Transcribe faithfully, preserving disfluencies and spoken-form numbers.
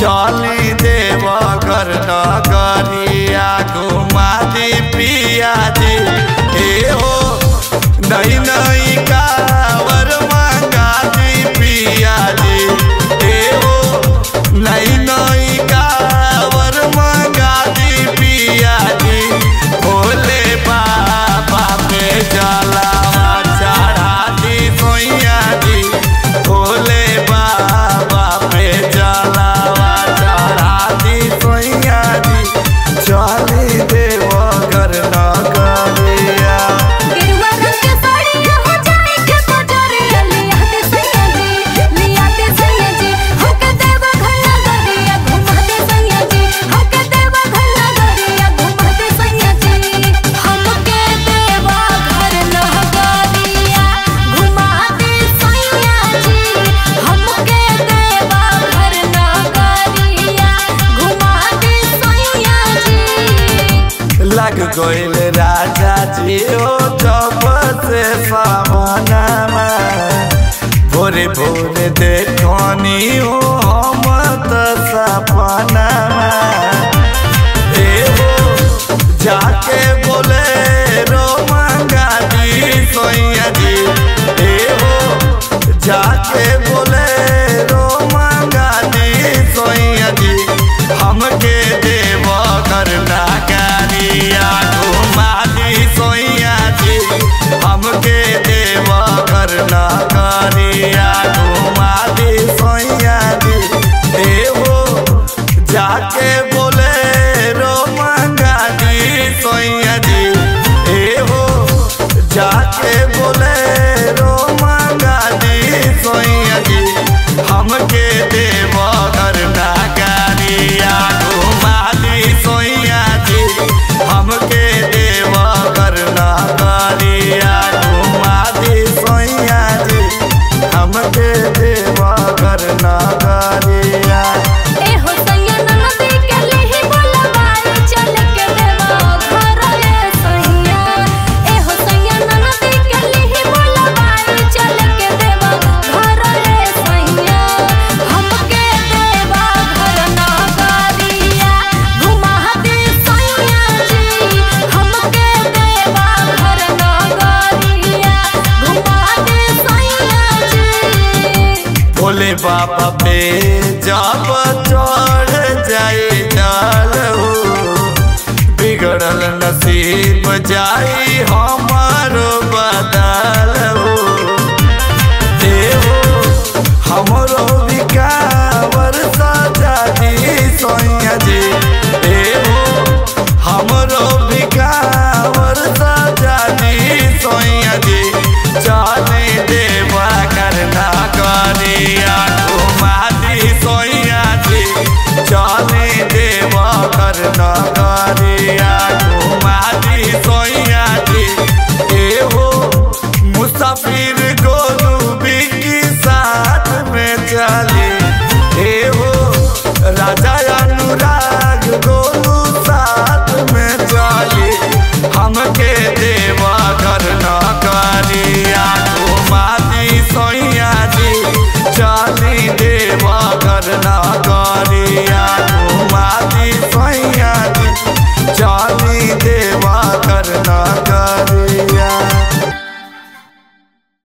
चली देवघर नगरिया घुमा दी पिया जी। हे हो नई नई कावर मंगा दी पिया जी। हे हो नई नई कावर मंगा दी पिया जी। भोले बाबा पे जलावा चढ़ा दी सोइया जी। भोले बाबा पे जला लग गोइल राजा जी ओ जब से सावनमा भोरे भोरे देखनी हो मत सपनामा। हे हो जाके बोले रो मंगा दी सोइया जी। हे हो जाके बोले रो मंगा दी सोइया जी। हमके देवघर नगरिया घुमा दी सोइया जी। हमके देवघर नगरिया घुमा दी सोइया जी। हे हो जाके बोले रो मंगा दी सोइया जी। हे हो जाके बोले रो मंगा दी सोइया जी। हमके देवघर नगरिया घुमा दी सोइया जी। हमके देवघर नगरिया घुमा दी सोइया जी। हमके देवघर नगरिया भोले बाबा पे जब चढ़ जाए डालू बिगड़ल नसीब जाई हमारो बदलू। हे हो हमरो बिकावर सजा दी सोइया जी। हे हो हमरो बिकावर सजा दी सोइया जी। चले देवघर नगरिया घुमा दी सोइया जी। चले देवघर नगरिया घुमा दी सोइया जी। हे हो मुसाफिर गोलू बिकी साथ में चली। हे हो राजा अनुराग गोलू साथ में चली। हमके